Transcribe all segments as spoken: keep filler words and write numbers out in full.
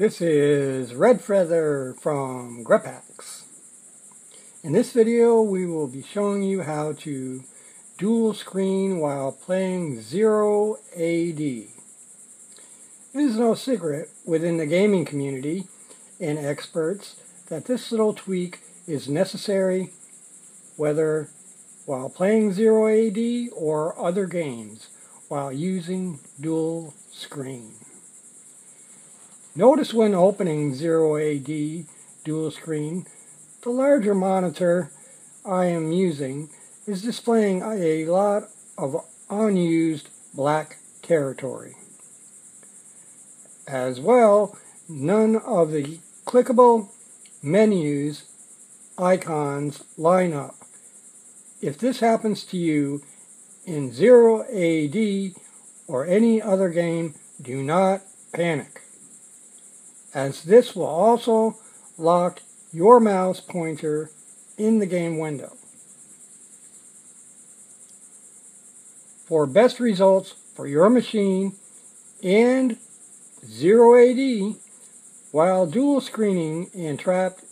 This is Redfeather from Grephaxs. In this video we will be showing you how to dual screen while playing zero A D. It is no secret within the gaming community and experts that this little tweak is necessary whether while playing zero A D or other games while using dual screen. Notice when opening zero A D dual screen, the larger monitor I am using is displaying a lot of unused black territory. As well, none of the clickable menus icons line up. If this happens to you in zero A D or any other game, do not panic, as this will also lock your mouse pointer in the game window. For best results for your machine and zero A D while dual screening and trapped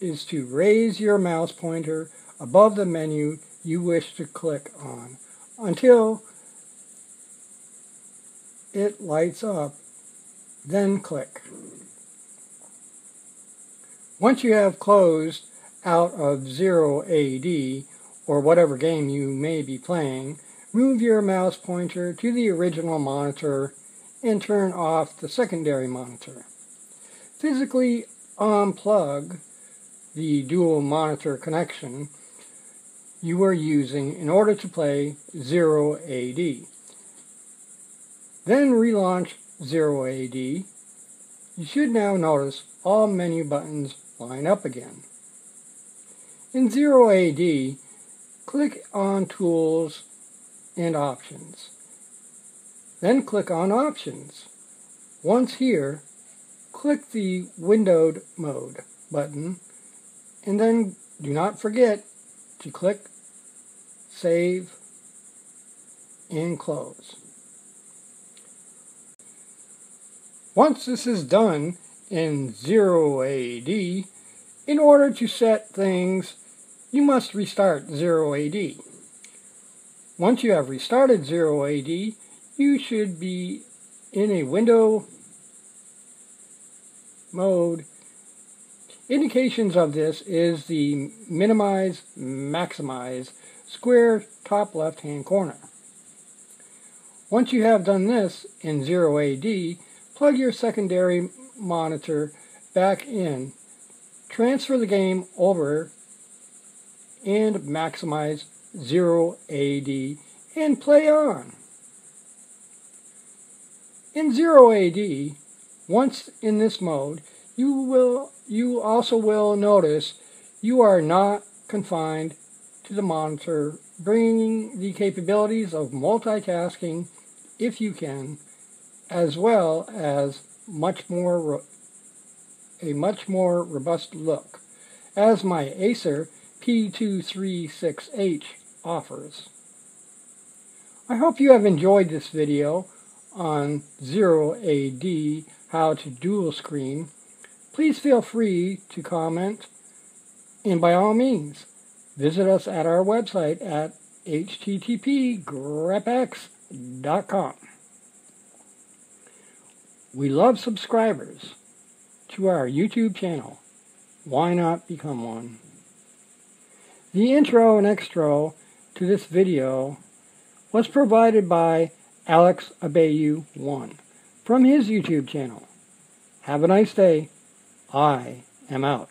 is to raise your mouse pointer above the menu you wish to click on until it lights up. Then click. Once you have closed out of zero A D or whatever game you may be playing, move your mouse pointer to the original monitor and turn off the secondary monitor. Physically unplug the dual monitor connection you are using in order to play zero A D. Then relaunch zero A D. You should now notice all menu buttons line up again. In zero A D, click on Tools and Options. Then click on Options. Once here, click the Windowed Mode button, and then do not forget to click Save and Close. Once this is done in zero A D, in order to set things, you must restart zero A D. Once you have restarted zero A D, you should be in a window mode. Indications of this is the minimize, maximize square top left hand corner. Once you have done this in zero A D, plug your secondary monitor back in, transfer the game over, and maximize zero A D and play on. In zero A D, once in this mode, you will you also will notice you are not confined to the monitor, bringing the capabilities of multitasking if you can, as well as much more a much more robust look, as my Acer P two three six H offers. I hope you have enjoyed this video on zero A D how to dual screen. Please feel free to comment, and by all means visit us at our website at H T T P grephaxs dot com. We love subscribers to our YouTube channel. Why not become one? The intro and outro to this video was provided by Alex Abeyu one from his YouTube channel. Have a nice day. I am out.